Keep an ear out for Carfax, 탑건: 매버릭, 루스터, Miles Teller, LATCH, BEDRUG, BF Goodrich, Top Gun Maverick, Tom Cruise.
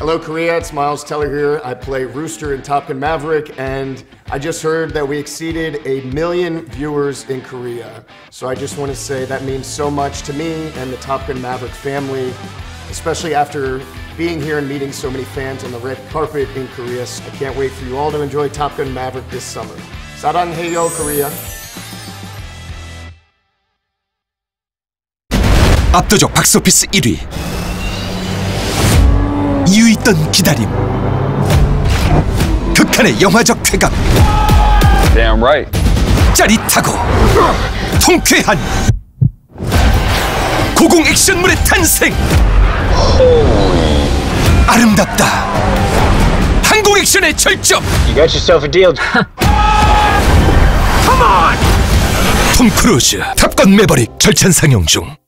Hello Korea, it's Miles Teller here. I play Rooster in Top Gun Maverick, and I just heard that we exceeded 1 million viewers in Korea. So I just want to say that means so much to me and the Top Gun Maverick family, especially after being here and meeting so many fans on the red carpet in Korea. So I can't wait for you all to enjoy Top Gun Maverick this summer. 사랑해요, Korea. 압도적 박스오피스 1위. 이유있던 기다림. 극한의 영화적 쾌감. Damn right. 짜릿하고 통쾌한 고공 액션물의 탄생. Holy. 아름답다. 한국 액션의 절정. You got yourself a deal. Come on. 톰 크루즈 탑건 매버릭 절찬 상영 중.